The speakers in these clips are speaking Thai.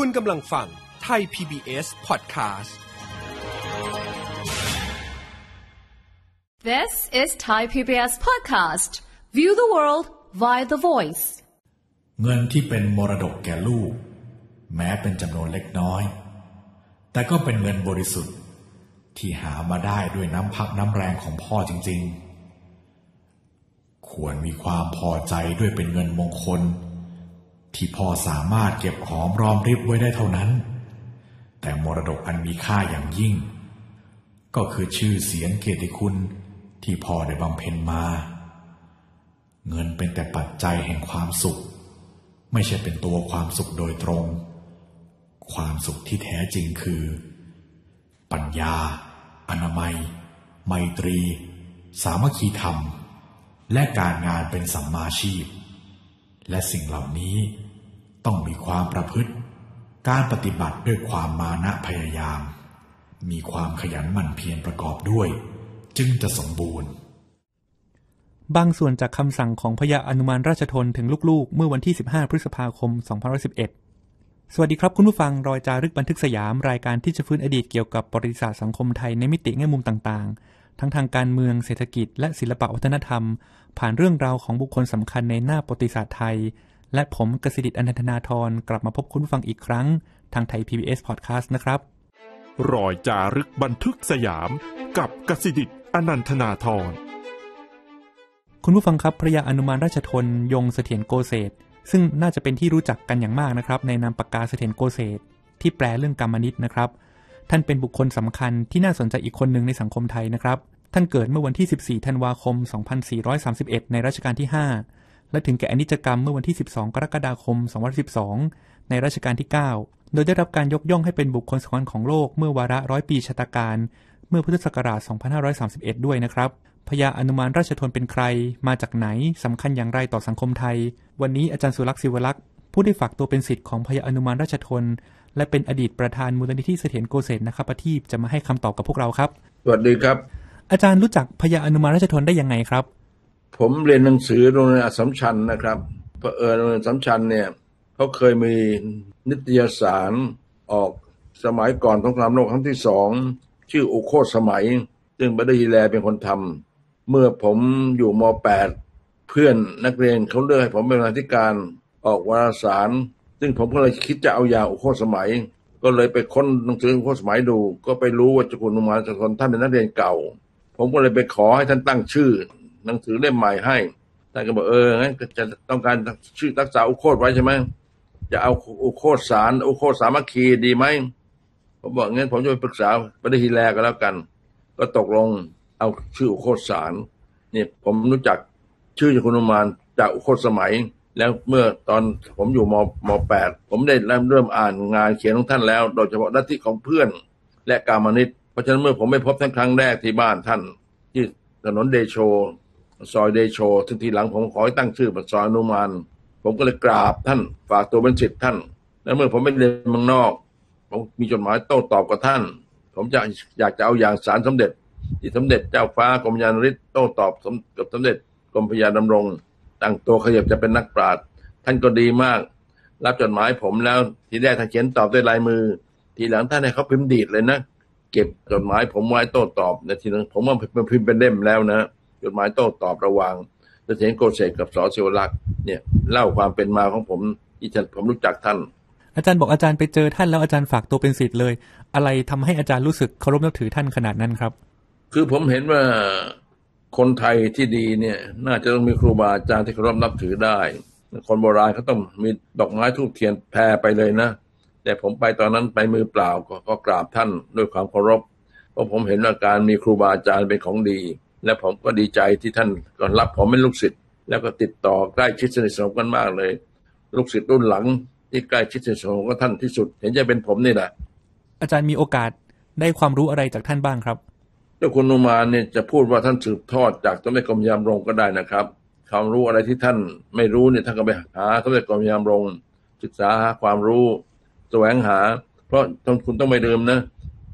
คุณกำลังฟังไทย PBS Podcast This is Thai PBS Podcast View the world via the voice เงินที่เป็นมรดกแก่ลูกแม้เป็นจำนวนเล็กน้อยแต่ก็เป็นเงินบริสุทธิ์ที่หามาได้ด้วยน้ำพักน้ำแรงของพ่อจริงๆควรมีความพอใจด้วยเป็นเงินมงคลที่พ่อสามารถเก็บหอมรอมริบไว้ได้เท่านั้นแต่มรดกอันมีค่าอย่างยิ่งก็คือชื่อเสียงเกียรติคุณที่พ่อได้บำเพ็ญมาเงินเป็นแต่ปัจจัยแห่งความสุขไม่ใช่เป็นตัวความสุขโดยตรงความสุขที่แท้จริงคือปัญญาอนามัยไมตรีสามัคคีธรรมและการงานเป็นสัมมาชีพและสิ่งเหล่านี้ต้องมีความประพฤติการปฏิบัติด้วยความมานะพยายามมีความขยันหมั่นเพียรประกอบด้วยจึงจะสมบูรณ์บางส่วนจากคำสั่งของพญาอนุมานราชธนถึงลูกๆเมื่อวันที่15พฤษภาคม2511สวัสดีครับคุณผู้ฟังรอยจารึกบันทึกสยามรายการที่จะฟื้นอดีตเกี่ยวกับประวัติศาสตร์สังคมไทยในมิติแง่มุมต่างๆทั้งทางการเมืองเศรษฐกิจและศิลปวัฒนธรรมผ่านเรื่องราวของบุคคลสำคัญในหน้าประวัติศาสตร์ไทยและผมกสิทธิ์อนันทนาธรกลับมาพบคุณผู้ฟังอีกครั้งทางไทย PBS Podcast นะครับรอยจารึกบันทึกสยามกับกสิทธิ์อนันทนาธรคุณผู้ฟังครับพระยาอนุมานราชธนยงเสถียรโกเศสซึ่งน่าจะเป็นที่รู้จักกันอย่างมากนะครับในนามปากกาเสถียรโกเศสที่แปลเรื่องกรรมนิตนะครับท่านเป็นบุคคลสำคัญที่น่าสนใจอีกคนหนึ่งในสังคมไทยนะครับท่านเกิดเมื่อวันที่14ธันวาคม2431ในรัชกาลที่5และถึงแก่อนิจกรรมเมื่อวันที่12กรกฎาคม2512ในรัชกาลที่9โดยได้รับการยกย่องให้เป็นบุคคลสำคัญของโลกเมื่อวาระ100ปีชาตการเมื่อพุทธศักราช2531ด้วยนะครับพญาอนุมานราชธนเป็นใครมาจากไหนสำคัญอย่างไรต่อสังคมไทยวันนี้อาจารย์สุรักษ์ศิวลักษ์ผู้ได้ฝากตัวเป็นศิษย์ของพญาอนุมานราชธนและเป็นอดีตประธานมูลนิธิเสถียรโกเศสนะครับประทีปจะมาให้คำตอบกับพวกเราครับสวัสดีครับอาจารย์รู้จักพญาอนุมานราชธนได้ยังไงครับผมเรียนหนังสือโรงเรียนอัสสัมชัญนะครับโรงเรียนอัสสัมชัญเนี่ยเขาเคยมีนิตยสารออกสมัยก่อนสงครามโลกครั้งที่2ชื่อโอโคสมัยซึ่งบัดดีแลเป็นคนทำเมื่อผมอยู่ม.8 เพื่อนนักเรียนเขาเลือกให้ผมเป็นบรรณาธิการออกวารสารซึ่งผมก็เลยคิดจะเอายาโอโคสมัยก็เลยไปค้นหนังสือโอโคสมัยดูก็ไปรู้ว่าจุกุลนุมานจากคนท่านเป็นนักเรียนเก่าผมก็เลยไปขอให้ท่านตั้งชื่อหนังสือเล่มใหม่ให้ท่านก็บอกงั้นจะต้องการชื่อรักษาโอโคสไว้ใช่ไหมจะเอาโอโคสารโอโคสามัคคีดีไหมผมบอกงั้นผมจะไปปรึกษาบัดดีแลก็แล้วกันก็ตกลงเอาชื่อโคตรสารเนี่ยผมรู้จักชื่อจุกุลนุมานจากโคตรสมัยแล้วเมื่อตอนผมอยู่ม.8 ผมได้เริ่มอ่านงานเขียนของท่านแล้วโดยเฉพาะลัทธิของเพื่อนและกามนิตเพราะฉะนั้นเมื่อผมไปพบท่านครั้งแรกที่บ้านท่านที่ถนนเดโชซอยเดโชซึ่งทีหลังผมขอให้ตั้งชื่อเป็นซอยอนุมานผมก็เลยกราบท่านฝากตัวเป็นศิษย์ท่านแล้วเมื่อผมไปเรียนเมืองนอกผมมีจดหมายโต้ตอบกับท่านผมจะอยากจะเอาอย่างสารสมเด็จที่สมเด็จเจ้าฟ้ากรมยานฤทธิ์โต้ตอบกับสมเด็จกรมพระยาดำรงตั้งตัวขยับจะเป็นนักปราชญ์ท่านก็ดีมากรับจดหมายผมแล้วทีแรกท่านเขียนตอบด้วยลายมือทีหลังท่านให้เขาพิมพ์ดีดเลยนะเก็บจดหมายผมไว้โต้ตอบในทีหลังผมว่าพิมพ์เป็นเล่มแล้วนะจดหมายโต้ตอบระหว่างเสถียรโกเศสกับส.ศิวลักษณ์เนี่ยเล่าความเป็นมาของผมที่ผมรู้จักท่านอาจารย์บอกอาจารย์ไปเจอท่านแล้วอาจารย์ฝากตัวเป็นศิษย์เลยอะไรทำให้อาจารย์รู้สึกเคารพนับถือท่านขนาดนั้นครับคือผมเห็นว่าคนไทยที่ดีเนี่ยน่าจะต้องมีครูบาอาจารย์ที่เคารพนับถือได้คนโบราณเขาต้องมีดอกไม้ธูปเทียนแผ่ไปเลยนะแต่ผมไปตอนนั้นไปมือเปล่าก็กราบท่านด้วยความเคารพเพราะผมเห็นว่าการมีครูบาอาจารย์เป็นของดีและผมก็ดีใจที่ท่านก็รับผมเป็นลูกศิษย์แล้วก็ติดต่อใกล้ชิดสนิทสนมกันมากเลยลูกศิษย์รุ่นหลังที่ใกล้ชิดสุดของท่านที่สุดเห็นจะเป็นผมนี่แหละอาจารย์มีโอกาสได้ความรู้อะไรจากท่านบ้างครับเจ้าคุณนุมานเนี่ยจะพูดว่าท่านสืบทอดจากสมเด็จกรมยามรงก็ได้นะครับความรู้อะไรที่ท่านไม่รู้เนี่ยท่านก็ไปหาสมเด็จกรมยามรงศึกษาหาความรู้แสวงหาเพราะท่านคุณต้องไม่ลืมนะ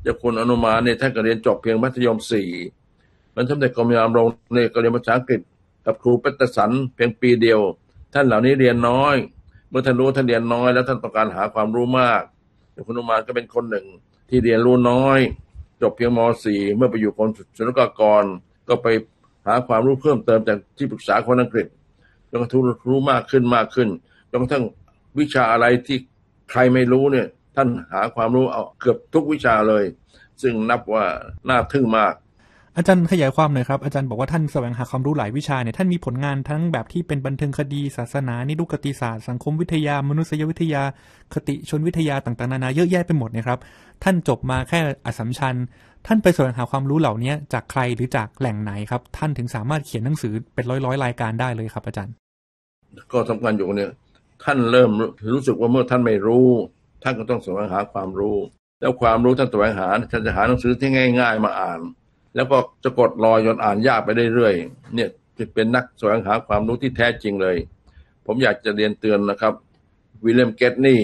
เจ้าคุณอนุมานเนี่ยท่านก็เรียนจบเพียงมัธยม4มันสมเด็จกรมยามรงเนี่ยก็เรียนภาษาอังกฤษกับครูปัตตสันเพียงปีเดียวท่านเหล่านี้เรียนน้อย เมื่อท่านรู้ท่านเรียนน้อยแล้วท่านต้องการหาความรู้มากอย่างคุณอนุมานก็เป็นคนหนึ่งที่เรียนรู้น้อยจบเพียงม .4 เมื่อไปอยู่กรมศุลกากรก็ไปหาความรู้เพิ่มเติมจากที่ปรึกษาคนอังกฤษจนกระทั่งรู้มากขึ้นมากขึ้นจนกระทั่งวิชาอะไรที่ใครไม่รู้เนี่ยท่านหาความรู้เอาเกือบทุกวิชาเลยซึ่งนับว่าน่าทึ่งมากอาจารย์ขยายความหน่อยครับอาจารย์บอกว่าท่านแสวงหาความรู้หลายวิชาเนี่ยท่านมีผลงานทั้งแบบที่เป็นบันเทิงคดีศาสนานิรุกติศาสตร์สังคมวิทยามนุษยวิทยาคติชนวิทยาต่างๆนานาเยอะแยะไปหมดนะครับท่านจบมาแค่อัสสัมชัญท่านไปแสวงหาความรู้เหล่านี้จากใครหรือจากแหล่งไหนครับท่านถึงสามารถเขียนหนังสือเป็นร้อยๆรายการได้เลยครับอาจารย์ก็สำคัญอยู่เนี่ยท่านเริ่มรู้สึกว่าเมื่อท่านไม่รู้ท่านก็ต้องแสวงหาความรู้แล้วความรู้ท่านแสวงหาท่านจะหาหนังสือที่ง่ายๆมาอ่านแล้วก็จะกดรอยจนอ่านยากไปเรื่อยๆเนี่ยจะเป็นนักแสวงหาความรู้ที่แท้จริงเลยผมอยากจะเรียนเตือนนะครับวิลเลียมเกตนี่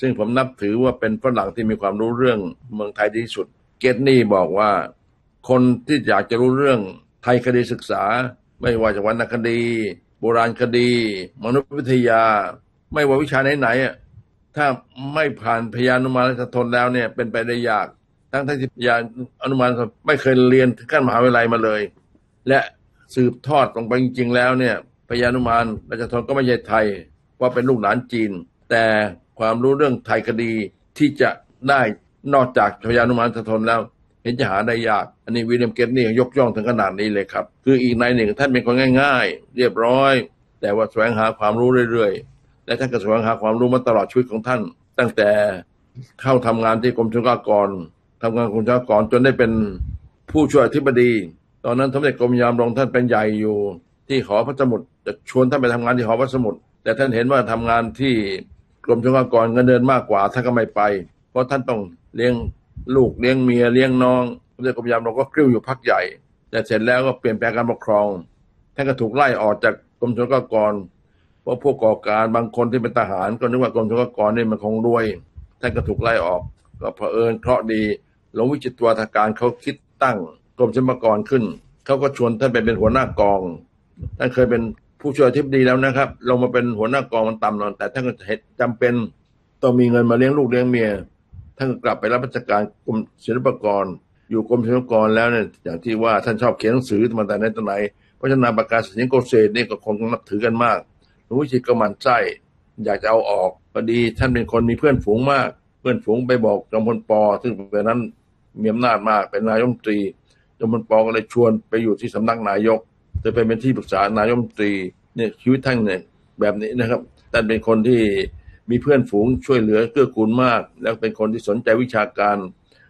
ซึ่งผมนับถือว่าเป็นฝรั่งที่มีความรู้เรื่องเมืองไทยที่สุดเกตนี่บอกว่าคนที่อยากจะรู้เรื่องไทยคดีศึกษาไม่ว่าจะวรรณคดีโบราณคดีมนุษยวิทยาไม่ว่าวิชาไหนๆถ้าไม่ผ่านพยานุมานัสทนแล้วเนี่ยเป็นไปได้ยากทั้งที่พยานุมานัสไม่เคยเรียนถึงขั้นมหาวิทยาลัยมาเลยและสืบทอดลงไปจริงๆแล้วเนี่ยพยานุมานัสทนก็ไม่ใช่ไทยว่าเป็นลูกหลานจีนแต่ความรู้เรื่องไทยคดีที่จะได้นอกจากพยานุมานัสทนแล้วเห็นจะหาได้ยากอันนี้วิลเลียมเกตนี่ยกย่องถึงขนาดนี้เลยครับคืออีกนายหนึ่งท่านเป็นคนง่ายๆเรียบร้อยแต่ว่าแสวงหาความรู้เรื่อยๆและท่านก็แสวงหาความรู้มาตลอดชีวิตของท่านตั้งแต่เข้าทำงานที่กรมศุลกากรทำงานกรมศุลกากรจนได้เป็นผู้ช่วยอธิบดีตอนนั้นสมเด็จกรมยามรองท่านเป็นใหญ่อยู่ที่หอพระสมุดจะชวนท่านไปทำงานที่หอพระสมุดแต่ท่านเห็นว่าทำงานที่กรมศุลกากรเงินเดือนมากกว่าท่านก็ไม่ไปเพราะท่านต้องเลี้ยงลูกเลี้ยงเมียเลี้ยงน้องสมเด็จกรมยามรองก็กลิ้วอยู่พักใหญ่แต่เสร็จแล้วก็เปลี่ยนแปลงการปกครองท่านก็ถูกไล่ออกจากกรมศุลกากรเพราะพวกก่อการบางคนที่เป็นทหารก็นึกว่ากรมศุลกากรนี่มันคงรวยท่านก็ถูกไล่ออกก็เผอิญเคราะห์ดีหลวงวิจิตรวาทการเขาคิดตั้งกรมศิลปากรขึ้นเขาก็ชวนท่านไปเป็นหัวหน้ากองท่านเคยเป็นผู้ช่วยอธิบดีแล้วนะครับลงมาเป็นหัวหน้ากองมันต่ำหน่อยแต่ท่านก็จำเป็นต้องมีเงินมาเลี้ยงลูกเลี้ยงเมียท่านก็กลับไปรับราชการกรมศิลปากรอยู่กรมศิลปากรแล้วเนี่ยอย่างที่ว่าท่านชอบเขียนหนังสือมาแต่ในตอนไหนเพราะฉะนั้นประกาศศิลป์โกเศสนี่ก็คนนับถือกันมากหลวงวิจิตรก็หมั่นไส้อยากจะเอาออกพอดีท่านเป็นคนมีเพื่อนฝูงมากเพื่อนฝูงไปบอกจอมพลป.ซึ่งตอนนั้นมีอำนาจมากเป็นนายกรัฐมนตรีจอมพลป.ก็เลยชวนไปอยู่ที่สำนักนายกจะไปเป็นที่ปรึกษานายกรัฐมนตรีเนี่ยชีวิตท่านเนี่ยแบบนี้นะครับท่านเป็นคนที่มีเพื่อนฝูงช่วยเหลือเกื้อกูลมากแล้วเป็นคนที่สนใจวิชาการ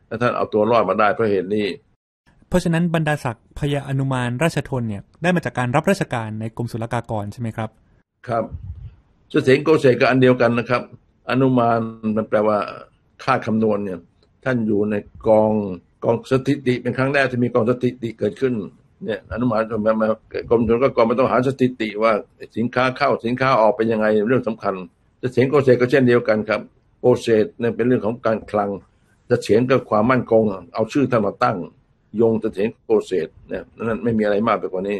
และท่านเอาตัวรอดมาได้เพราะเหตุนี้เพราะฉะนั้นบรรดาศักดิ์พญาอนุมานราชธนเนี่ยได้มาจากการรับราชการในกรมศุลกากรใช่ไหมครับครับเสถียรโกเศสก็อันเดียวกันนะครับอนุมานมันแปลว่าคาดคำนวณเนี่ยท่านอยู่ในกองสถิติเป็นครั้งแรกที่มีกองสถิติเกิดขึ้นเนี่ยอนุมานกรมศุลกากรมันต้องหาสถิติว่าสินค้าเข้าสินค้าออกเป็นยังไงเรื่องสำคัญเสถียรโกเศสก็เช่นเดียวกันครับโกเศสเนี่ยเป็นเรื่องของการคลังเสถียรก็ความมั่นคงเอาชื่อท่านมาตั้งยงเสถียรโกเศสเนี่ยนั่นไม่มีอะไรมากไปกว่านี้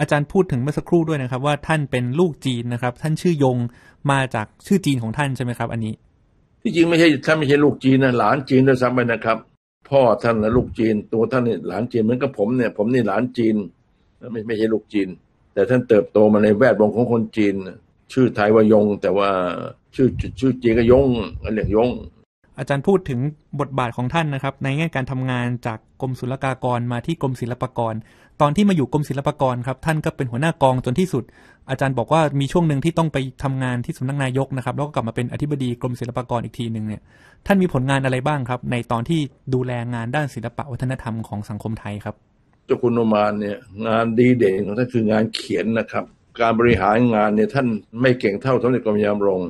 อาจารย์พูดถึงเมื่อสักครู่ด้วยนะครับว่าท่านเป็นลูกจีนนะครับท่านชื่อยงมาจากชื่อจีนของท่านใช่ไหมครับอันนี้ที่จริงไม่ใช่ท่านไม่ใช่ลูกจีนนะหลานจีนด้วยซ้ำไปนะครับพ่อท่านนะลูกจีนตัวท่านนี่หลานจีนเหมือนกับผมเนี่ยผมนี่หลานจีนไม่ใช่ลูกจีนแต่ท่านเติบโตมาในแวดวงของคนจีนชื่อไทยว่ายงแต่ว่าชื่อจีนก็ยงเรียกยงอาจารย์พูดถึงบทบาทของท่านนะครับในแง่การทำงานจากกรมศุลกากรมาที่กรมศิลปากรตอนที่มาอยู่กรมศิลปากรครับท่านก็เป็นหัวหน้ากองจนที่สุดอาจารย์บอกว่ามีช่วงหนึ่งที่ต้องไปทำงานที่สำนักนายกนะครับแล้วก็กลับมาเป็นอธิบดีกรมศิลปากรอีกทีหนึ่งเนี่ยท่านมีผลงานอะไรบ้างครับในตอนที่ดูแลงานด้านศิลปะวัฒนธรรมของสังคมไทยครับเจ้าคุณอนุมานเนี่ยงานดีเด่นของท่านคืองานเขียนนะครับการบริหารงานเนี่ยท่านไม่เก่งเท่าสมเด็จกรมยามรง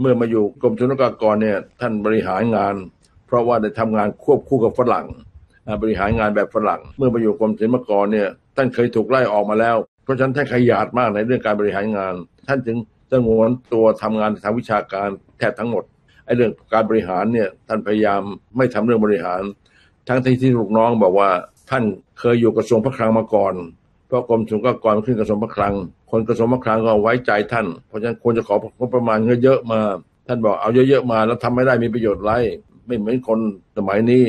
เมื่อมาอยู่กรมศุลกากรเนี่ยท่านบริหารงานเพราะว่าได้ทำงานควบคู่กับฝรั่งบริหารงานแบบฝรั่งเมื่อมาอยู่กรมศิลปากรเนี่ยท่านเคยถูกไล่ออกมาแล้วเพราะฉะนั้นท่านขยันมากในเรื่องการบริหารงานท่านจึงสงวนตัวทำงานทางวิชาการแทบทั้งหมดไอ้เรื่องการบริหารเนี่ยท่านพยายามไม่ทำเรื่องบริหารทั้งที่ลูกน้องบอกว่าท่านเคยอยู่กระทรวงพระคลังมาก่อนเพ ก็กรมศุลกากรขึ้นกระทรวงพระคลังคนกระทรวงพระคลังก็ไว้ใจท่านเพราะฉะนั้นควรจะของบประมาณเยอะๆมาท่านบอกเอาเยอะๆมาแล้วทำไม่ได้มีประโยชน์ไรไม่เหมือนคนสมัยนี้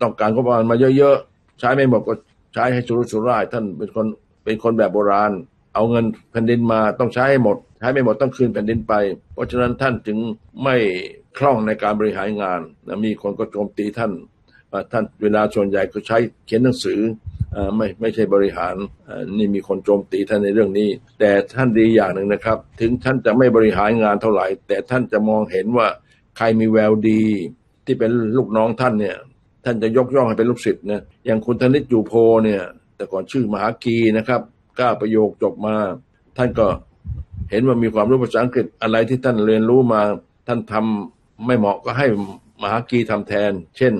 ต้องการงบประมาณมาเยอะๆใช้ไม่หมดก็ใช้ให้สุรุ่ยสุร่ายท่านเป็นคนแบบโบราณเอาเงินแผ่นดินมาต้องใช้ให้หมดใช้ไม่หมดต้องคืนแผ่นดินไปเพราะฉะนั้นท่านจึงไม่คล่องในการบริหารงานนะมีคนก็โจมตีท่านเวลาส่วนใหญ่ก็ใช้เขียนหนังสือไม่ใช่บริหารนี่มีคนโจมตีท่านในเรื่องนี้แต่ท่านดีอย่างหนึ่งนะครับถึงท่านจะไม่บริหารงานเท่าไหร่แต่ท่านจะมองเห็นว่าใครมีแววดีที่เป็นลูกน้องท่านเนี่ยท่านจะยกย่องให้เป็นลูกศิษย์นะอย่างคุณธนิตอยู่โพเนี่ยแต่ก่อนชื่อมหากีนะครับก้าประโยคจบมาท่านก็เห็นว่ามีความรู้ภาษาอังกฤษอะไรที่ท่านเรียนรู้มาท่านทำไม่เหมาะก็ให้มหากีทำแทนเช่น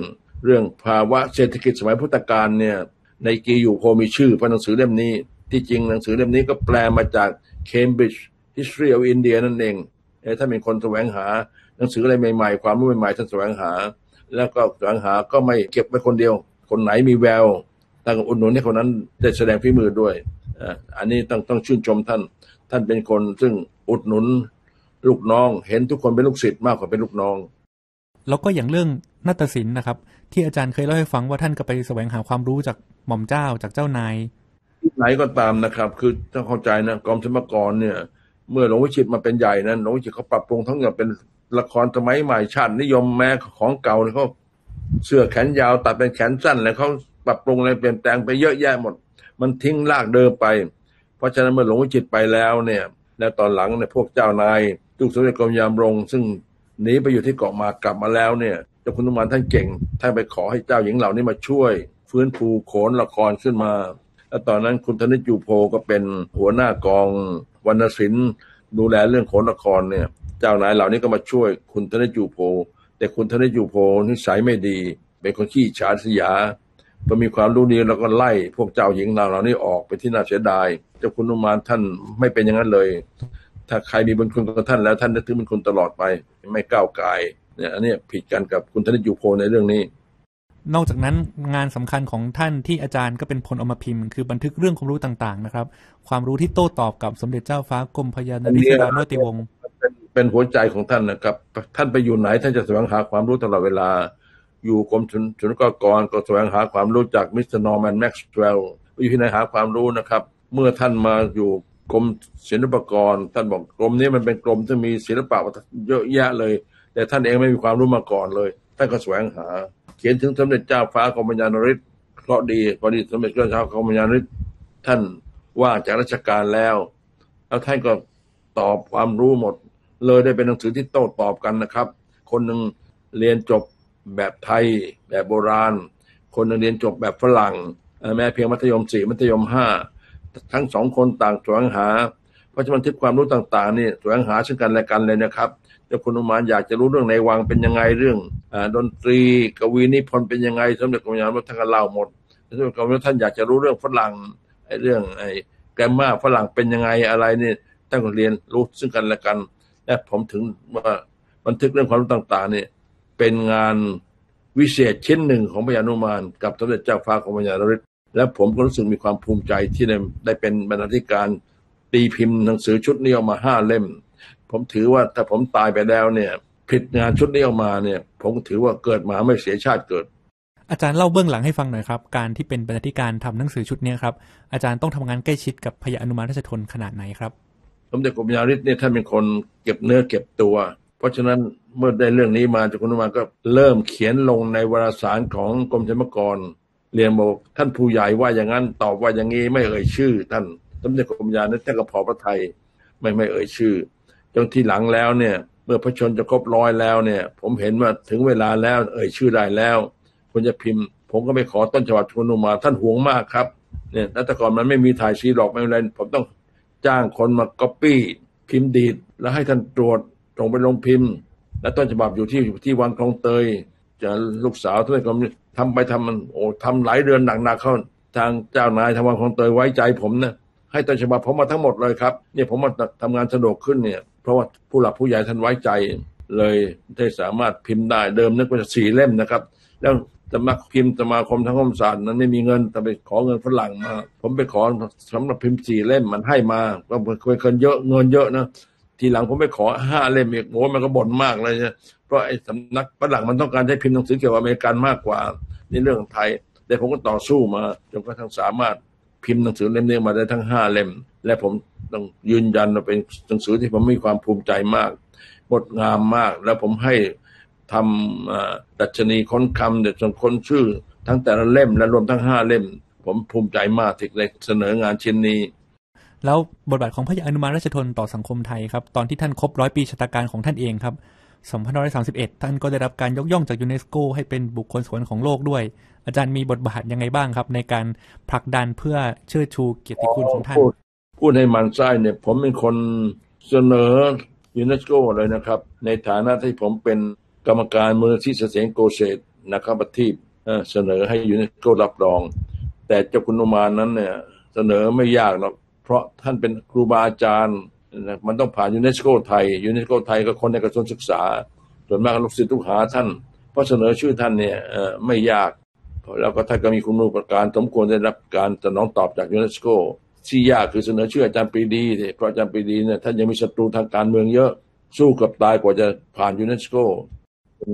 เรื่องภาวะเศรษฐกิจสมัยพุทธกาลเนี่ยในกีอยู่โพมีชื่อเพราะหนังสือเล่มนี้ที่จริงหนังสือเล่มนี้ก็แปลมาจาก Cambridge History of India นั่นเองถ้าเป็นคนแสวงหาหนังสืออะไรใหม่ๆความรู้ใหม่ๆท่านแสวงหาแล้วก็แสวงหาก็ไม่เก็บไว้คนเดียวคนไหนมีแววท่านก็อุดหนุนให้คนนั้นได้แสดงฝีมือด้วยอันนี้ต้องชื่นชมท่านเป็นคนซึ่งอุดหนุนลูกน้องเห็นทุกคนเป็นลูกศิษย์มากกว่าเป็นลูกน้องแล้วก็อย่างเรื่องนาฏศิลป์นะครับที่อาจารย์เคยเล่าให้ฟังว่าท่านก็ไปแสวงหาความรู้จากหม่อมเจ้าจากเจ้านายที่ไหนก็ตามนะครับคือต้องเข้าใจนะกรมศิลปากรเนี่ยเมื่อหลวงวิชิตมาเป็นใหญ่นั้นหลวงวิชิตเขาปรับปรุงทั้งหมดเป็นละครสมัยใหม่ชาตินิยมแม้ของเก่าเนี่ยเขาเสื้อแขนยาวตัดเป็นแขนสั้นแล้วเขาปรับปรุงอะไรเปลี่ยนแปลงไปเยอะแยะหมดมันทิ้งรากเดิมไปเพราะฉะนั้นเมื่อหลวงวิชิตไปแล้วเนี่ยแล้วตอนหลังเนี่ยพวกเจ้านายทุกสมเด็จกรมยามรงซึ่งหนีไปอยู่ที่เกาะมากลับมาแล้วเนี่ยเจ้าคุณนุมานท่านเก่งท่านไปขอให้เจ้าหญิงเหล่านี้มาช่วยฟื้นฟูโขนละครขึ้นมาแล้วตอนนั้นคุณธนิตอยู่โพก็เป็นหัวหน้ากองวรรณศิลป์ดูแลเรื่องโขนละครเนี่ยเจ้านายเหล่านี้ก็มาช่วยคุณธนิตอยู่โพแต่คุณธนิตอยู่โพนิสัยไม่ดีเป็นคนขี้ฉาเสียพอมีความรู้ดีแล้วก็ไล่พวกเจ้าหญิงเหล่านี้ออกไปที่น่าเสียดายเจ้าคุณนุมานท่านไม่เป็นอย่างนั้นเลยถ้าใครมีบุญคุณกับท่านแล้วท่านจะถือเป็นคุณตลอดไปไม่ก้าวไก่เนี่ยอันนี้ผิดกันกับคุณธนิตอยู่โพในเรื่องนี้นอกจากนั้นงานสำคัญของท่านที่อาจารย์ก็เป็นพลเอามาพิมพ์คือบันทึกเรื่องความรู้ต่างๆนะครับความรู้ที่โต้ตอบกับสมเด็จเจ้าฟ้ากรมพระยานิธิดาโนติวงศ์เป็นหัวใจของท่านนะครับท่านไปอยู่ไหนท่านจะแสวงหาความรู้ตลอดเวลาอยู่กรมศุลกากรก็แสวงหาความรู้จากมิสเตอร์นอร์แมนแม็กซ์เวลล์อยู่ที่ไหนหาความรู้นะครับเมื่อท่านมาอยู่กรมศิลปากรท่านบอกกรมนี้มันเป็นกรมที่มีศิลปะเยอะแยะเลยแต่ท่านเองไม่มีความรู้มาก่อนเลยท่านก็แสวงหาเขียนถึงสมเด็จเจ้าฟ้ากรมพระยานฤทธิ์เคราะห์ดีพอดีสมเด็จเจ้าฟ้ากรมพระยานฤทธิ์ท่านว่างจากราชการแล้วท่านก็ตอบความรู้หมดเลยได้เป็นหนังสือที่โต้ตอบกันนะครับคนหนึ่งเรียนจบแบบไทยแบบโบราณคนหนึ่งเรียนจบแบบฝรั่งแม้เพียงมัธยม4มัธยม5ทั้งสองคนต่างแสวงหาเพราะฉะนั้นทึบความรู้ต่างๆนี่แสวงหาเช่นกันและกันเลยนะครับเจ้าคุณนุมานอยากจะรู้เรื่องในวังเป็นยังไงเรื่องดนตรีกวีนิพนธ์เป็นยังไงสมเด็จกรมยานท่านก็เล่าหมดสมเด็จกรมยานท่านอยากจะรู้เรื่องฝรั่งเรื่องแกรมม่าฝรั่งเป็นยังไงอะไรนี่ท่านก็เรียนรู้ซึ่งกันและกันและผมถึงว่าบันทึกเรื่องความรู้ต่างๆนี่เป็นงานวิเศษชิ้นหนึ่งของพระยานุมานกับสมเด็จเจ้าฟ้ากรมพระยานฤทธิ์และผมก็รู้สึกมีความภูมิใจที่ได้เป็นบรรณาธิการตีพิมพ์หนังสือชุดนี้ออกมา5เล่มผมถือว่าถ้าผมตายไปแล้วเนี่ยผลิตงานชุดนี้ออกมาเนี่ยผมถือว่าเกิดมาไม่เสียชาติเกิดอาจารย์เล่าเบื้องหลังให้ฟังหน่อยครับการที่เป็นบรรณาธิการทำหนังสือชุดนี้ครับอาจารย์ต้องทำงานใกล้ชิดกับพระยานุมานราชธนขนาดไหนครับสมเด็จกรมพระยานฤทธิ์เนี่ยท่านเป็นคนเก็บเนื้อเก็บตัวเพราะฉะนั้นเมื่อได้เรื่องนี้มาเจ้าคุณนุมานก็เริ่มเขียนลงในวารสารของกรมศิลปากรเรียนบอกท่านผู้ใหญ่ว่าอย่างนั้นตอบว่าอย่างนี้ไม่เอ่ยชื่อท่านสมเด็จกรมยานนั้นท่านก็พอพระทัยไม่เอ่ยชื่อจนที่หลังแล้วเนี่ยเมื่อพระชนจะครบร้อยแล้วเนี่ยผมเห็นว่าถึงเวลาแล้วเอ่ยชื่อได้แล้วควรจะพิมพ์ผมก็ไปขอต้นฉบับคุณนุมานท่านหวงมากครับเนี่ยแต่ก่อนมันไม่มีถ่ายซีหรอกไม่เป็นไรผมต้องจ้างคนมาก๊อปปี้พิมพ์ดีดแล้วให้ท่านตรวจส่งไปลงพิมพ์และต้นฉบับอยู่ที่วังคลองเตยจะลูกสาวท่านก็ทำไปทำมันโอ้ทำหลายเดือนหนักๆเข้าทางเจ้านายทางวังคลองเตยไว้ใจผมนะให้ต้นฉบับผมมาทั้งหมดเลยครับเนี่ยผมมาทำงานสะดวกขึ้นเนี่ยเพราะว่าผู้หลักผู้ใหญ่ท่านไว้ใจเลยได้สามารถพิมพ์ได้เดิมนึกว่าจะ4 เล่มนะครับแล้ว สำนักพิมพ์สมาคมทางคมศาสตร์นั้นไม่มีเงินแต่ไปขอเงินฝรั่งมาผมไปขอสำนักพิมพ์4 เล่มมันให้มาก็เคยเยอะเงินเยอะนะทีหลังผมไปขอ5 เล่มอีกโอ้มันก็บ่นมากเลยนะเพราะไอ้สำนักฝรั่งมันต้องการให้พิมพ์หนังสือเกี่ยวกับอเมริกันมากกว่านี่เรื่องไทยแต่ผมก็ต่อสู้มาจนกระทั่งสามารถพิมพ์หนังสือเล่มนี้มาได้ทั้ง5 เล่มและผมต้องยืนยันว่าเป็นหนังสือที่ผมมีความภูมิใจมากงดงามมากแล้วผมให้ทำดัชนีค้นคำเด็ดส่งค้นชื่อทั้งแต่ละเล่มและรวมทั้ง5 เล่มผมภูมิใจมากที่ได้เสนองานชิ้นนี้แล้วบทบาทของพระยาอนุมาราชธนต่อสังคมไทยครับตอนที่ท่านครบ100 ปีชาตการของท่านเองครับ2531ท่านก็ได้รับการยกย่องจากยูเนสโกให้เป็นบุคคลสำคัญของโลกด้วยอาจารย์มีบทบาทยังไงบ้างครับในการผลักดันเพื่อเชิดชูเกียรติคุณของท่านพูดให้มันไส้เนี่ยผมเป็นคนเสนอยูเนสโกเลยนะครับในฐานะที่ผมเป็นกรรมการมูลนิธิเสถียรโกเศสนะครับที่เสนอให้ยูเนสโกรับรองแต่เจ้าคุณอนุมานั้นเนี่ยเสนอไม่ยากหรอกเพราะท่านเป็นครูบาอาจารย์มันต้องผ่านยูเนสโกไทยยูเนสโกไทยก็คนในกระทรวงศึกษาส่วนมากลูกศิษย์ลูกหาท่านเพราะเสนอชื่อท่านเนี่ยไม่ยากแล้วก็ท่านก็มีคุณูปการสมควรได้รับการสนองตอบจากยูเนสโกที่ยากคือเสนอชื่ออาจารย์ปรีดีเพราะอาจารย์ปรีดีเนี่ยท่านยังมีศัตรูทางการเมืองเยอะสู้กับตายกว่าจะผ่านยูเนสโก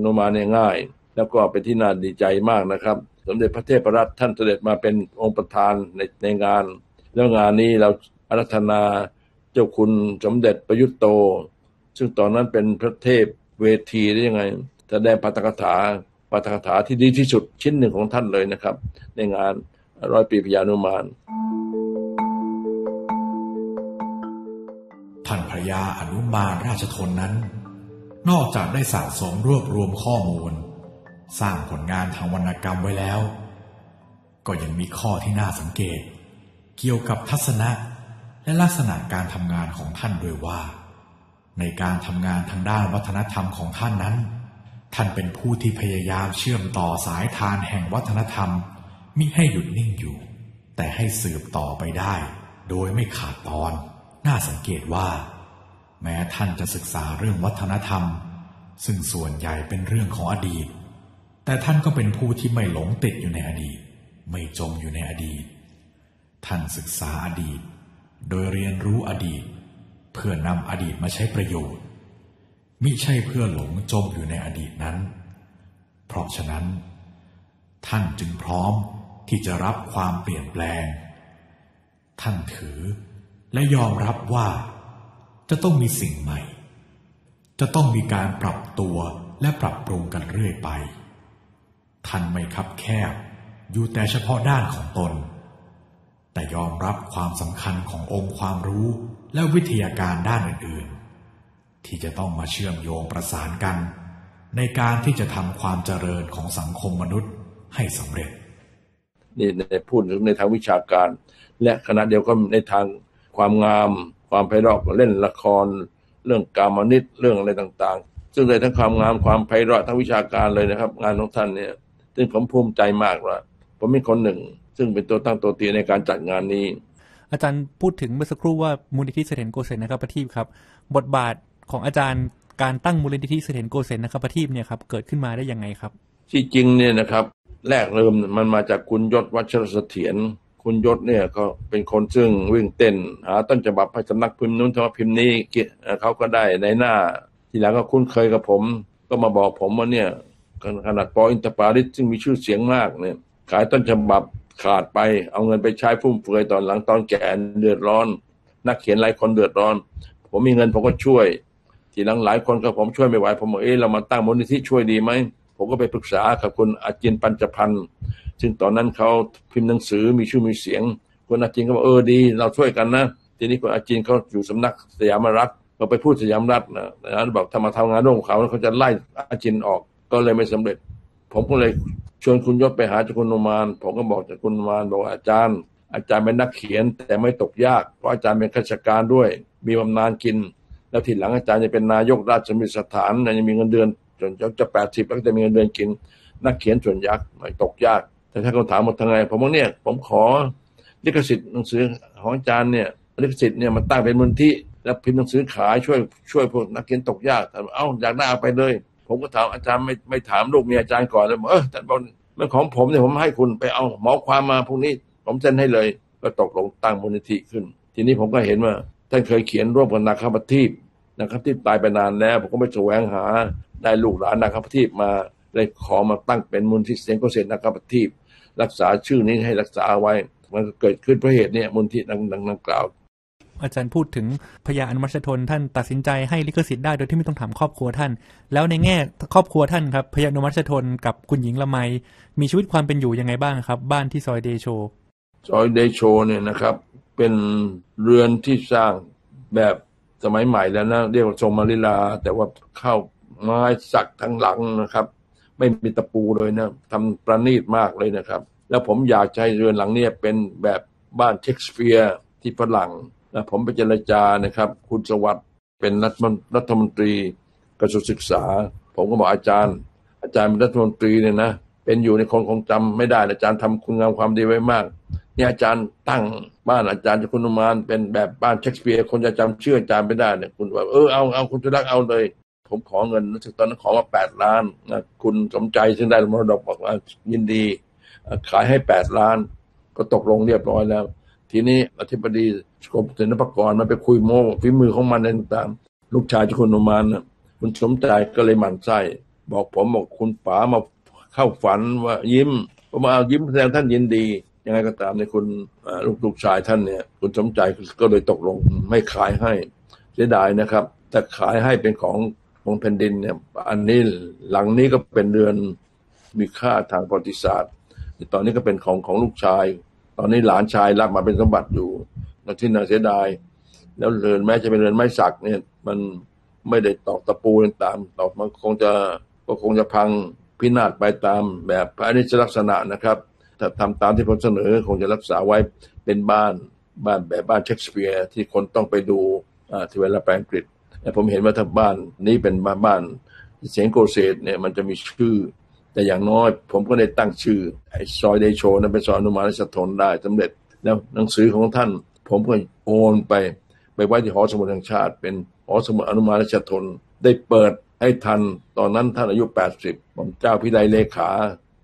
โนมาเนี่ยง่ายแล้วก็เป็นที่น่าดีใจมากนะครับสมเด็จพระเทพรัตน์ท่านเสด็จมาเป็นองค์ประธานในงานแล้วงานนี้เราอาราธนาเจ้าคุณสมเด็จประยุตโตซึ่งตอนนั้นเป็นพระเทพเวทีได้ยังไงแสดงปาฐกถาที่ดีที่สุดชิ้นหนึ่งของท่านเลยนะครับในงานร้อยปีพระยาอนุมาลท่านพระยาอนุมาลราชธนนั้นนอกจากได้สะสมรวบรวมข้อมูลสร้างผลงานทางวรรณกรรมไว้แล้วก็ยังมีข้อที่น่าสังเกตเกี่ยวกับทัศนะและลักษณะการทำงานของท่านด้วยว่าในการทำงานทางด้านวัฒนธรรมของท่านนั้นท่านเป็นผู้ที่พยายามเชื่อมต่อสายทานแห่งวัฒนธรรมมิให้หยุดนิ่งอยู่แต่ให้สืบต่อไปได้โดยไม่ขาดตอนน่าสังเกตว่าแม้ท่านจะศึกษาเรื่องวัฒนธรรมซึ่งส่วนใหญ่เป็นเรื่องของอดีตแต่ท่านก็เป็นผู้ที่ไม่หลงติดอยู่ในอดีตไม่จมอยู่ในอดีตท่านศึกษาอดีตโดยเรียนรู้อดีตเพื่อนำอดีตมาใช้ประโยชน์มิใช่เพื่อหลงจมอยู่ในอดีตนั้นเพราะฉะนั้นท่านจึงพร้อมที่จะรับความเปลี่ยนแปลงท่านถือและยอมรับว่าจะต้องมีสิ่งใหม่จะต้องมีการปรับตัวและปรับปรุงกันเรื่อยไปท่านไม่คับแคบอยู่แต่เฉพาะด้านของตนแต่ยอมรับความสำคัญขององค์ความรู้และวิทยาการด้านอื่นๆที่จะต้องมาเชื่อมโยงประสานกันในการที่จะทำความเจริญของสังคมมนุษย์ให้สำเร็จนี่พูดถึงในทางวิชาการและขณะเดียวกันในทางความงามความไพเราะเล่นละครเรื่องกามนิตเรื่องอะไรต่างๆซึ่งเลยทั้งความงามความไพเราะทั้งวิชาการเลยนะครับงานของท่านเนี่ยซึ่งผมภูมิใจมากว่าผมเป็นคนหนึ่งซึ่งเป็นตัวตั้งตัวตีในการจัดงานนี้อาจารย์พูดถึงเมื่อสักครู่ว่ามูลนิธิเสถียรโกเศสนะครับประทีปครับบทบาทของอาจารย์การตั้งมูลนิธิเสถียรโกเศสนะครับประทีปเนี่ยครับเกิดขึ้นมาได้ยังไงครับที่จริงเนี่ยนะครับแรกเริ่มมันมาจากคุณยศวัชรเสถียรคุณยศเนี่ยก็เป็นคนซึ่งวิ่งเต้นหาต้นฉบับให้สำนักพิมพ์นู้นสำนักพิมพ์นี้เขาก็ได้ในหน้าทีหลังก็คุ้นเคยกับผมก็มาบอกผมว่าเนี่ยขนาดปออินทปาริสซึ่งมีชื่อเสียงมากเนี่ยขายต้นฉบับขาดไปเอาเงินไปใช้ฟุ่มเฟือยตอนหลังตอนแก่เดือดร้อนนักเขียนหลายคนเดือดร้อนผมมีเงินผมก็ช่วยทีหลังหลายคนก็ผมช่วยไม่ไหวผมบอกเรามาตั้งมูลนิธิช่วยดีไหมผมก็ไปปรึกษากับคุณอาจินปัญจพันธ์ซึ่งตอนนั้นเขาพิมพ์หนังสือมีชื่อมีเสียงคุณอาจินก็บอกดีเราช่วยกันนะทีนี้คุณอาจินเขาอยู่สำนักสยามรัฐเราไปพูดสยามรัฐนะนั้นบอกถ้ามาทำงานร่วมกับเขาเขาจะไล่อาจินออกก็เลยไม่สำเร็จผมก็เลยชวนคุณยศไปหาเจ้าคุณอนุมาลผมก็บอกเจ้าคุณอนุมาลบอกอาจารย์เป็นนักเขียนแต่ไม่ตกยากเพราะอาจารย์เป็นข้าราชการด้วยมีบำนาญกินแล้วทีหลังอาจารย์จะเป็นนายกราชมิตรสถานจะมีเงินเดือนจนจะ80แล้วจะมีเงินเดือนกินนักเขียนส่วนยากไม่ตกยากแต่ถ้าเขาถามว่าทางไงผมบอกเนี่ยผมขอลิขสิทธิ์หนังสือของอาจารย์เนี่ยลิขสิทธิ์เนี่ยมาตั้งเป็นมูลนิธิแล้วพิมพ์หนังสือขายช่วยพวกนักเขียนตกยากถามอยากได้เอาไปเลยผมก็ถามอาจารย์ไม่ถามลูกเมียอาจารย์ก่อนเลยบอกท่านบอก เรื่องของผมเนี่ยผมให้คุณไปเอาหมอความมาพวกนี้ผมเซ็นให้เลยก็ตกลงตั้งมูลนิธิขึ้นทีนี้ผมก็เห็นว่าท่านเคยเขียนร่วมกับนาคปฏิปนะครับที่ตายไปนานแล้วผมก็ไปแสวงหาได้ลูกหลานนาคปฏิปมาได้ขอมาตั้งเป็นมูลนิธิเสียงเกษตรนาคปฏิปรักษาชื่อนี้ให้รักษาไว้มันก็เกิดขึ้นเพราะเหตุนี้มูลนิธิดังกล่าวอาจารย์พูดถึงพญาอนุมัชชนท่านตัดสินใจให้ลิขสิทธิ์ได้โดยที่ไม่ต้องถามครอบครัวท่านแล้วในแง่ครอบครัวท่านครับพญาอนุมัชชนกับคุณหญิงละไมมีชีวิตความเป็นอยู่ยังไงบ้างครับบ้านที่ซอยเดโชเนี่ยนะครับเป็นเรือนที่สร้างแบบสมัยใหม่แล้วนะเรียกว่าทรงมาริลาแต่ว่าเข้าไม้สักทั้งหลังนะครับไม่มีตะปูเลยนะทำประณีตมากเลยนะครับแล้วผมอยากใช้เรือนหลังเนี่ยเป็นแบบบ้านเชกสเปียร์ที่ฝรั่งผมไปเจรจานะครับคุณสวัสดิ์เป็นรัฐมนตรีกระทรวงศึกษาผมก็บอกอาจารย์เป็นรัฐมนตรีเนี่ยนะเป็นอยู่ในคนคงจำไม่ได้อาจารย์ทำคุณงามความดีไว้มากเนี่ยอาจารย์ตั้งบ้านอาจารย์คุณนุมานเป็นแบบบ้านเชกสเปียร์คนจะจำชื่ออาจารย์ไม่ได้เนี่ยคุณว่าเอาคุณจะรักเอาเลยผมขอเงินตอนนั้นขอมา8 ล้านนะคุณสมใจซึ่งได้มรดกบอกว่ายินดีขายให้8 ล้านก็ตกลงเรียบร้อยแล้วทีนี้อธิบดีกรมศิลปากรมันไปคุยโม้ฝีมือของมันต่างๆลูกชายเจ้าคุณนุมานคุณสมใจก็เลยหมั่นไส้บอกผมบอกคุณป๋ามาเข้าฝันว่ายิ้มผมมาเอายิ้มแสดงท่านยินดียังไงก็ตามในคุณลูกชายท่านเนี่ยคุณสมใจก็เลยตกลงไม่ขายให้เสียดายนะครับแต่ขายให้เป็นของแผ่นดินเนี่ยอันนี้หลังนี้ก็เป็นเรือนมีค่าทางประวัติศาสตร์ตอนนี้ก็เป็นของลูกชายตอนนี้หลานชายรับมาเป็นสมบัติอยู่แล้วที่น่าเสียดายแล้วเรือนแม้จะเป็นเรือนไม้สักเนี่ยมันไม่ได้ตอกตะปูต่างๆตอกมันคงจะพังพินาศไปตามแบบพระอนิจจลักษณะนะครับถ้าทำตามที่ผมเสนอคงจะรักษาไว้เป็นบ้านแบบบ้านเชกสเปียร์ที่คนต้องไปดูที่เวลาไปอังกฤษแต่ผมเห็นว่าถ้าบ้านนี้เป็นบ้านเสียงโกเซตเนี่ยมันจะมีชื่อแต่อย่างน้อยผมก็ได้ตั้งชื่อไอ้ซอยเดโชนั้นเป็นซอยอนุมานิสทนได้สำเร็จแล้วหนังสือของท่านผมก็โอนไปไว้ที่หอสมุดแห่งชาติเป็นหอสมุดอนุมานิสทนได้เปิดให้ทันตอนนั้นท่านอายุ80ผมเจ้าพิไลเลขา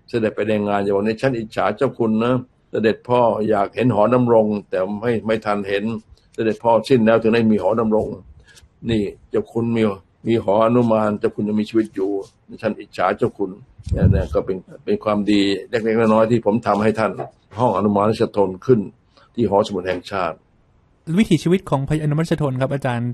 เสด็จไปในงานอย่างนี้ฉันอิจฉาเจ้าคุณนะเสด็จพ่ออยากเห็นหอดำรงแต่ไม่ทันเห็นเสด็จพ่อสิ้นแล้วถึงได้มีหอดำรงนี่เจ้าคุณมีหออนุมานเจ้าคุณยังมีชีวิตอยู่ฉันอิจฉาเจ้าคุณเนี่ยก็เป็นความดีเล็กๆน้อยๆที่ผมทำให้ท่านห้องอนุมานิชทนขึ้นที่หอสมุดแห่งชาติวิถีชีวิตของพญาอนุมานิชทนครับอาจารย์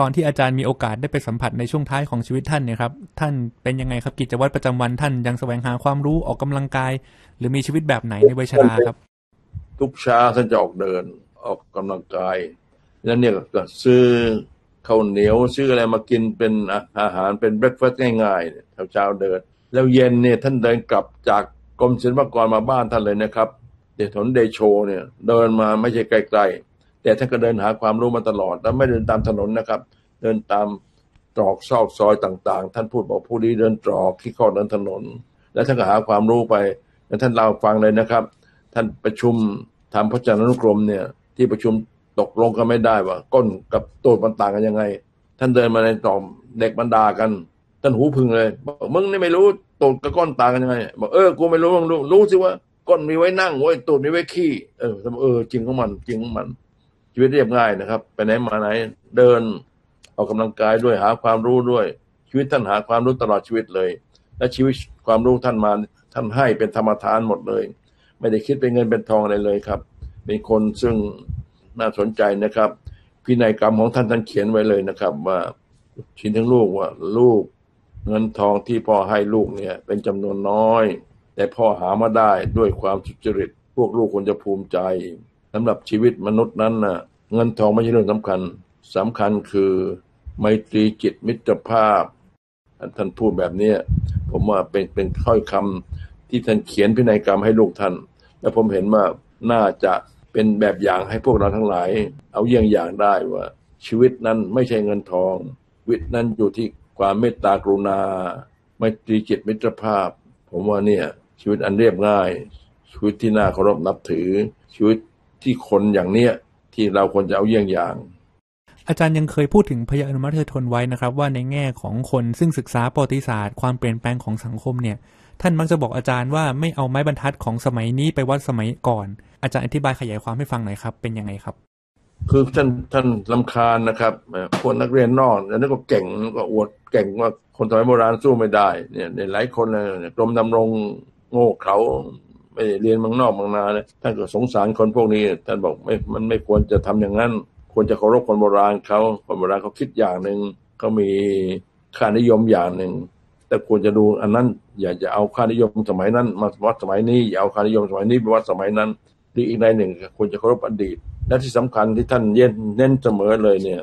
ตอนที่อาจารย์มีโอกาสได้ไปสัมผัสในช่วงท้ายของชีวิตท่านเนี่ยครับท่านเป็นยังไงครับกิจวัตรประจำวันท่านยังแสวงหาความรู้ออกกำลังกายหรือมีชีวิตแบบไหนในวัยชราครับทุกเช้าท่านจะออกเดินออกกำลังกายแล้วเนี่ยก็ซื้อข้าวเหนียวซื้ออะไรมากินเป็นอาหารเป็นเบรคฟาสต์ง่ายๆเช้าเดินแล้วเย็นเนี่ยท่านเดินกลับจากกรมศิลปากรมาบ้านท่านเลยนะครับถนนเดโชเนี่ยเดินมาไม่ใช่ไกลๆแต่ท่านก็เดินหาความรู้มาตลอดแล้วไม่เดินตามถนนนะครับเดินตามตรอกซอกซอยต่างๆท่านพูดบอกผู้นี้เดินตรอกขี้ข้อเดินถนนแล้วท่านก็หาความรู้ไปแล้วท่านเล่าฟังเลยนะครับท่านประชุมทำพจนานุกรมเนี่ยที่ประชุมตกลงกันไม่ได้ว่าก้นกับตูดมันต่างกันยังไงท่านเดินมาในตรอกเด็กบรรดากันท่านหูพึงเลยบอกมึงนี่ไม่รู้ตูดกับก้นต่างกันยังไงบอกกูไม่รู้มึงรู้สิว่าก้นมีไว้นั่งไว้ตูดมีไว้ขี้จริงของมันจริงของมันชีวิตเรียบง่ายนะครับไปไหนมาไหนเดินออกกำลังกายด้วยหาความรู้ด้วยชีวิตท่านหาความรู้ตลอดชีวิตเลยและชีวิตความรู้ท่านมาท่านให้เป็นธรรมทานหมดเลยไม่ได้คิดเป็นเงินเป็นทองอะไรเลยครับเป็นคนซึ่งน่าสนใจนะครับพินัยกรรมของท่านเขียนไว้เลยนะครับว่าชิ้นทั้งลูกว่าลูกเงินทองที่พ่อให้ลูกเนี่ยเป็นจำนวนน้อยแต่พ่อหามาได้ด้วยความสุจริตพวกลูกควรจะภูมิใจสำหรับชีวิตมนุษย์นั้นนะเงินทองไม่ใช่เรื่องสำคัญคือไมตรีจิตมิตรภาพท่านพูดแบบนี้ผมว่าเป็นถ้อยคำที่ท่านเขียนพินัยกรรมให้ลูกท่านและผมเห็นว่าน่าจะเป็นแบบอย่างให้พวกเราทั้งหลายเอาเยี่ยงอย่างได้ว่าชีวิตนั้นไม่ใช่เงินทองชีวิตนั้นอยู่ที่ความเมตตากรุณาไมตรีจิตมิตรภาพผมว่าเนี่ยชีวิตอันเรียบง่ายชีวิตที่น่าเคารพนับถือชีวิตที่คนอย่างเนี้ยที่เราควรจะเอาเยี่ยงอย่างอาจารย์ยังเคยพูดถึงพญาอนุมัชชนไว้นะครับว่าในแง่ของคนซึ่งศึกษาประวัติศาสตร์ความเปลี่ยนแปลงของสังคมเนี่ย ท่านมักจะบอกอาจารย์ว่าไม่เอาไม้บรรทัดของสมัยนี้ไปวัดสมัยก่อนอาจารย์อธิบายขยายความให้ฟังหน่อยครับเป็นยังไงครับคือท่านรำคาญนะครับคนนักเรียนนอกอันนั้นก็เก่งก็อวดเก่งว่าคนสมัยโบราณสู้ไม่ได้เนี่ยหลายคนกรมดำรงโง่เขลาไม่เรียนเมืองนอกเมืองนาเนี่ยท่านก็สงสารคนพวกนี้ท่านบอกมันไม่ควรจะทำอย่างนั้นควรจะเคารพคนโบราณเขาคนโบราณเขาคิดอย่างนึงเขามีค่านิยมอย่างนึงแต่ควรจะดูอันนั้นอย่าเอาค่านิยมสมัยนั้นมาวัดสมัยนี้อย่าเอาค่านิยมสมัยนี้มาวัดสมัยนั้นที่อีกในหนึ่งควรจะเคารพอดีตและที่สำคัญที่ท่านเน้นเสมอเลยเนี่ย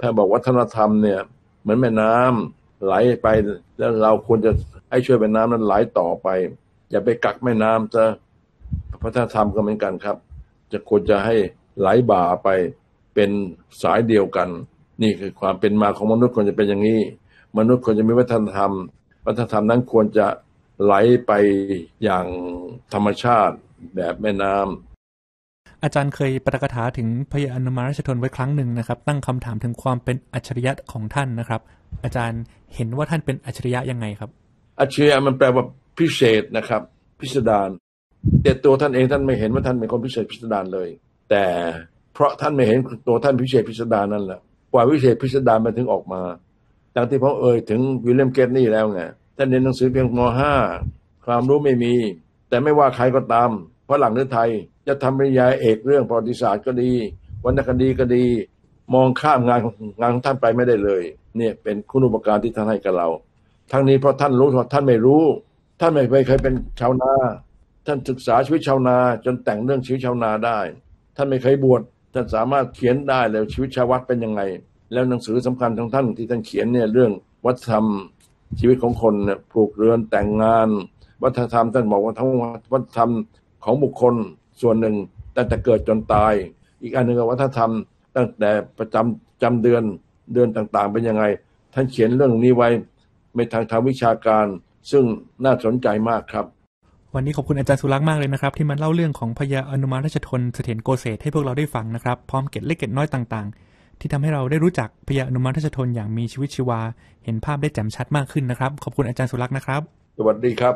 ท่านบอกวัฒนธรรมเนี่ยเหมือนแม่น้ำไหลไปแล้วเราควรจะให้ช่วยแม่น้ำนั้นไหลต่อไปอย่าไปกักแม่น้ำจะวัฒนธรรมก็เหมือนกันครับจะควรจะให้ไหลบ่าไปเป็นสายเดียวกันนี่คือความเป็นมาของมนุษย์ควรจะเป็นอย่างนี้มนุษย์ควรจะมีวัฒนธรรมนั้นควรจะไหลไปอย่างธรรมชาติแบบแม่น้ำอาจารย์เคยปาฐกถาถึงพระยาอนุมาราชทนไว้ครั้งหนึ่งนะครับตั้งคำถามถึงความเป็นอัจฉริยะของท่านนะครับอาจารย์เห็นว่าท่านเป็นอัจฉริยะยังไงครับอัจฉริยะมันแปลว่าพิเศษนะครับพิสดารแต่ตัวท่านเองท่านไม่เห็นว่าท่านเป็นคนพิเศษพิสดารเลยแต่เพราะท่านไม่เห็นตัวท่านพิเศษพิสดารนั่นแหละกว่าพิเศษพิสดารมันถึงออกมาดังที่ผมเอ่ยถึงวิลเลียมเกตนี่แล้วไงท่านเรียนหนังสือเพียงม.5 ความรู้ไม่มีแต่ไม่ว่าใครก็ตามฝรั่งหรือไทยจะทำปริญญาเอกเรื่องประวัติศาสตร์ก็ดีวรรณคดีก็ดีมองข้ามงานของท่านไปไม่ได้เลยเนี่ยเป็นคุณูปการที่ท่านให้กับเราทั้งนี้เพราะท่านรู้ท่านไม่รู้ท่านไม่เคยเป็นชาวนาท่านศึกษาชีวิตชาวนาจนแต่งเรื่องชีวิตชาวนาได้ท่านไม่เคยบวชท่านสามารถเขียนได้เลยชีวิตชาววัดเป็นยังไงแล้วหนังสือสำคัญของท่านที่ท่านเขียนเนี่ยเรื่องวัฒนธรรมชีวิตของคนเนี่ยปลูกเรือนแต่งงานวัฒนธรรมท่านบอกว่าทั้งวัฒนธรรมของบุคคลส่วนหนึ่งตั้งแต่เกิดจนตายอีกอันหนึ่งวัฒนธรรมตั้งแต่ประจำเดือนต่างๆเป็นยังไงท่านเขียนเรื่องนี้ไว้ในทางวิชาการซึ่งน่าสนใจมากครับวันนี้ขอบคุณอาจารย์สุรักษ์มากเลยนะครับที่มาเล่าเรื่องของพญาอนุมาราชทนเสถียรโกเศสให้พวกเราได้ฟังนะครับพร้อมเกร็ดเล็กเกร็ดน้อยต่างๆที่ทำให้เราได้รู้จักพญาอนุมาราชทนอย่างมีชีวิตชีวาเห็นภาพได้แจ่มชัดมากขึ้นนะครับขอบคุณอาจารย์สุรักษ์นะครับสวัสดีครับ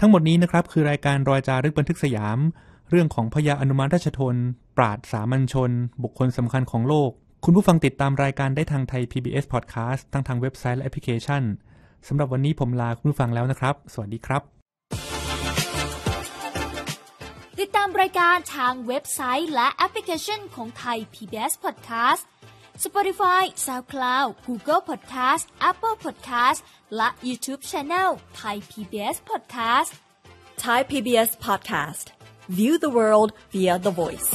ทั้งหมดนี้นะครับคือรายการรอยจารึกบันทึกสยามเรื่องของพญาอนุมาราชทนปราชญ์สามัญชนบุคคลสำคัญของโลกคุณผู้ฟังติดตามรายการได้ทางไทย PBS Podcast ทั้งทางเว็บไซต์และแอปพลิเคชันสำหรับวันนี้ผมลาคุณผู้ฟังแล้วนะครับสวัสดีครับติดตามรายการทางเว็บไซต์และแอปพลิเคชันของไทย PBS Podcast Spotify SoundCloud Google Podcast Apple Podcast และ YouTube Channel Thai PBS Podcast Thai PBS Podcast View the world via the voice.